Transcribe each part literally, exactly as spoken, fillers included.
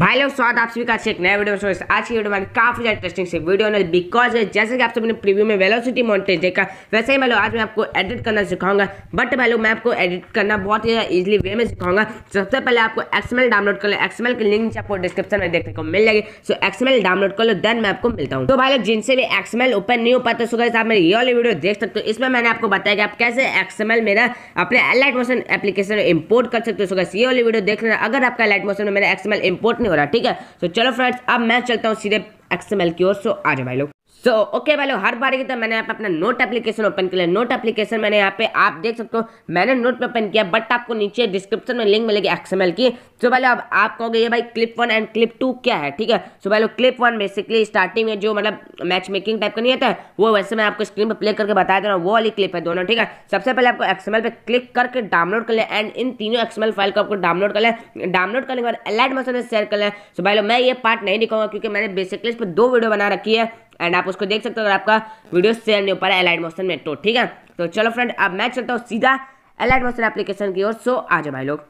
भाई लोग स्वागत आप सभी का एक नया वीडियो में। आज की वीडियो में काफी ज्यादा इंटरेस्टिंग से वीडियो होने बिकॉज जैसे कि आप सबने प्रीव्यू में वेलोसिटी मॉनिटर देखा, वैसे ही भाई लोग आज मैं आपको एडिट करना सिखाऊंगा। बट भाई लोग मैं आपको एडिट करना बहुत ही इजीली वे में सिखाऊंगा। सबसे पहले आपको एक्सएमएल डाउनलोड कर लो, एक्सएमएल की लिंक आपको डिस्क्रिप्शन में देखने को मिल जाएगी। सो एक्सएमएल डाउनलोड कर लो, देन मैं आपको मिलता हूँ। तो भाई लोग जिनसे भी एक्सएमएल ओपन नहीं हो पाता, सो गाइस आप मेरी ये वाली वीडियो देख सकते हो। इसमें मैंने आपको बताया कि आप कैसे एक्सएमएल मेरा अपने एलाइट मोशन एप्लीकेशन में इंपोर्ट कर सकते हो। सो गाइस ये वाली वीडियो देख लेना अगर आपका एलाइट मोशन में मेरा एक्सएमएल इंपोर्ट हो रहा, ठीक है। तो चलो फ्रेंड्स अब मैं चलता हूँ सीधे एक्सएमएल की ओर। सो आ जाओ भाई लोग। सो so, ओके okay भाई लोग, हर बार की तरह मैंने यहाँ पे अपना नोट एप्लीकेशन ओपन किया। नोट एप्लीकेशन मैंने यहाँ पे आप देख सकते हो, मैंने नोट में ओपन किया। बट आपको नीचे डिस्क्रिप्शन में लिंक मिलेगी एक्सएमएल की। तो so, भाई लोग अब आप कहोगे ये भाई clip one and clip two क्या है, ठीक है। सो so, भाई लोग क्लिप वन बेसिकली स्टार्टिंग में जो मतलब मैच मेकिंग टाइप का नहीं आता है वो, वैसे मैं आपको स्क्रीन पर प्ले करके बताया था, वो वाली क्लिप है दोनों, ठीक है। सबसे पहले आपको एक्सएमएल पर क्लिक करके डाउनलोड कर लें एंड इन तीनों एक्सएमएल फाइल को आपको डाउनलोड कर लें। डाउनलोड करने के बाद एलाइट मोशन में शेयर कर लें। सो भाई लोग मैं ये पार्ट नहीं दिखाऊंगा क्योंकि मैंने बेसिकली इस पर दो वीडियो बना रखी है एंड आप उसको देख सकते हो अगर आपका वीडियो शेयर नहीं हो पा रहा है एलाइट मोशन में, तो ठीक है। तो चलो फ्रेंड अब मैं चलता हूँ सीधा एलाइट मोशन एप्लीकेशन की ओर। सो आ जाओ भाई लोग।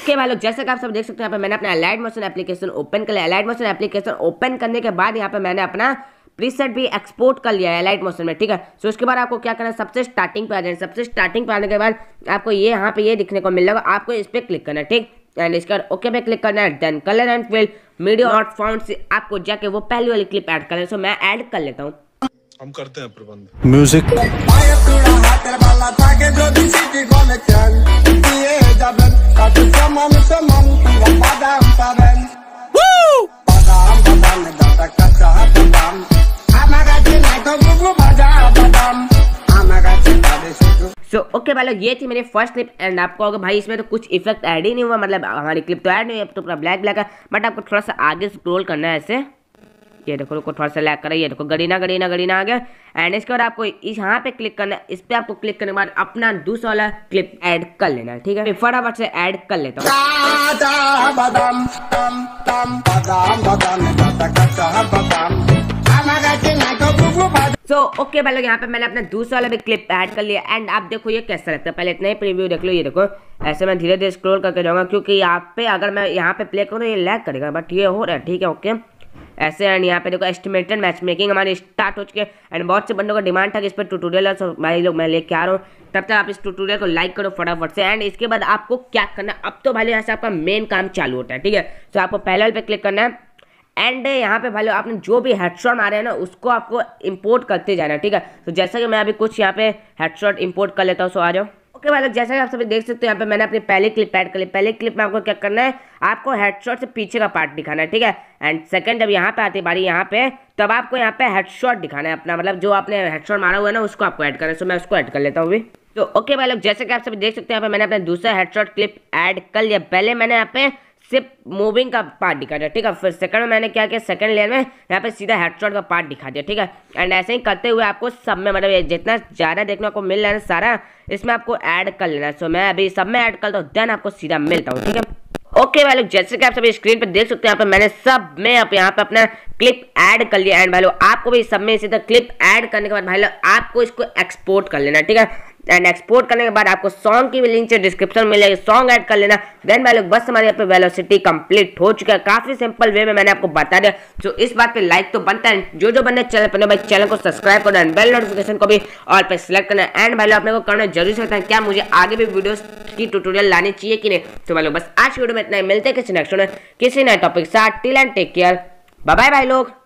ओके भाई लोग, जैसे कि आप सब देख सकते हो यहाँ पे मैंने अपना एलाइट मोशन एप्लीकेशन ओपन कर लिया। एलाइट मोशन एप्लीकेशन ओपन करने के बाद यहाँ पे मैंने अपना प्रीसेट भी एक्सपोर्ट कर लिया है एलाइट मोशन में, ठीक है। सो so, उसके बाद आपको क्या करना है, सबसे स्टार्टिंग पे आ जाए। सबसे स्टार्टिंग पे आने के बाद आपको ये यहाँ पे ये दिखने को मिल जाएगा, आपको इस पर क्लिक करना है, ठीक। एंड इसके बाद ओके पे क्लिक करना है, then colour and fill media not found से आपको जाके वो पहली वाली क्लिप ऐड करना है। सो मैं ऐड कर लेता हूँ, हम करते हैं प्रबंध म्यूजिक। सो ओके भाई लोग, ये थी मेरी फर्स्ट क्लिप। एंड आपको अगर भाई इसमें तो कुछ इफेक्ट ऐड ही नहीं हुआ, मतलब हमारी क्लिप तो ऐड नहीं हुई, तो पूरा ब्लैक ब्लैक है। बट आपको थोड़ा सा आगे स्क्रॉल करना है ऐसे, ये देखो रुको थोड़ा सा लैग कर रहा है, ये देखो गरीना गरीना गरीना आ गया। एंड इसके बाद आपको इस यहाँ पे क्लिक करना है, इस पर आपको क्लिक करने के बाद अपना दूसरा वाला क्लिप ऐड कर लेना है, ठीक है। फटाफट से ऐड कर लेता हूँ। सो ओके भाई लोग, यहाँ पे मैंने अपना दूसरा वाला भी क्लिप ऐड कर लिया एंड आप देखो ये कैसा लगता है। पहले इतना ही प्रीव्यू देख लो, ये देखो ऐसे मैं धीरे धीरे स्क्रॉल करके जाऊँगा क्योंकि यहाँ पे अगर मैं यहाँ पे प्ले करूँ तो ये लैग करेगा, बट ये हो रहा है, ठीक है ओके ऐसे। एंड यहाँ पे देखो एस्टिमेटेड मैच मेकिंग हमारी स्टार्ट हो चुके एंड बहुत से बंदों का डिमांड था कि इस पर ट्यूटोरियल है। सो भाई लोग मैं लेके आ रहा हूँ, तब तक आप इस ट्यूटोरियल को लाइक करो फटाफट से। एंड इसके बाद आपको क्या करना है, अब तो भाई यहाँ से आपका मेन काम चालू होता है, ठीक है। सो आपको पहले वाले पे क्लिक करना है एंड यहाँ पे भाई लोग आपने जो भी हेडशॉट आ रहे हैं ना उसको आपको इंपोर्ट करते जाना, ठीक है। तो जैसा कि मैं अभी कुछ यहाँ पे हेडशॉट इंपोर्ट कर लेता हूँ। सो आ जाओ। ओके भाई लोग, जैसा कि आप सभी देख सकते हो यहाँ पे मैंने अपनी पहली क्लिप ऐड कर ली। पहले क्लिप में आपको क्या करना है, आपको हेडशॉट से पीछे का पार्ट दिखाना है, ठीक है। एंड सेकंड जब यहाँ पे आती है बारी यहाँ पे, तब आपको यहाँ पे हेडशॉट दिखाना है अपना, मतलब जो आपने हेडशॉट मारा हुआ है ना उसको आपको ऐड करना है। सो मैं उसको ऐड कर लेता हूँ अभी। तो ओके भाई लोग, जैसे कि आप सभी देख सकते हैं यहाँ पे मैंने अपना दूसरा हेडशॉट क्लिप ऐड कर लिया। पहले मैंने यहाँ पे सिर्फ मूविंग का पार्ट दिखा दिया, ठीक है। फिर सेकंड में मैंने क्या किया, सेकंड लेयर में यहाँ पे सीधा हेडशॉट का पार्ट दिखा दिया, ठीक है। एंड ऐसे ही करते हुए आपको सब में मतलब जितना ज़्यादा देखने को मिल रहा है सारा इसमें आपको ऐड कर लेना है। सो मैं अभी सब में ऐड करता हूँ, देन आपको सीधा मिलता हूँ, ठीक है। ओके भाई लोग, जैसे कि आप सभी स्क्रीन पर देख सकते हैं यहाँ पे मैंने सब में आप यहाँ पे अपना क्लिप ऐड कर लिया। एंड भाई लोग आपको भी सब में इसी तरह क्लिप ऐड करने के बाद भाई लोग आपको इसको एक्सपोर्ट कर लेना, ठीक है। एंड एक्सपोर्ट करने के बाद आपको सॉन्ग की भी लिंक से डिस्क्रिप्शन में मिलेगी, सॉन्ग ऐड कर लेना। देन भाई लोग बस हमारे यहाँ पे वेलोसिटी कंप्लीट हो चुका है। काफी सिंपल वे में मैंने आपको बता दिया। तो इस बात पे लाइक तो बनता है, जो जो बने चैनल पर भाई चैनल को सब्सक्राइब करना एंड बेल नोटिफिकेशन को भी और पे सिलेक्ट करना। एंड भाई लोग अपने को करना जरूर सकता है क्या मुझे आगे भी वीडियो की ट्यूटोरियल लानी चाहिए कि नहीं। तो भाई लोग बस आज की वीडियो में इतना ही, मिलते हैं किसी नेक्स्ट में किसी नए टॉपिक के साथ। Till and take care, bye bye भाई लोग।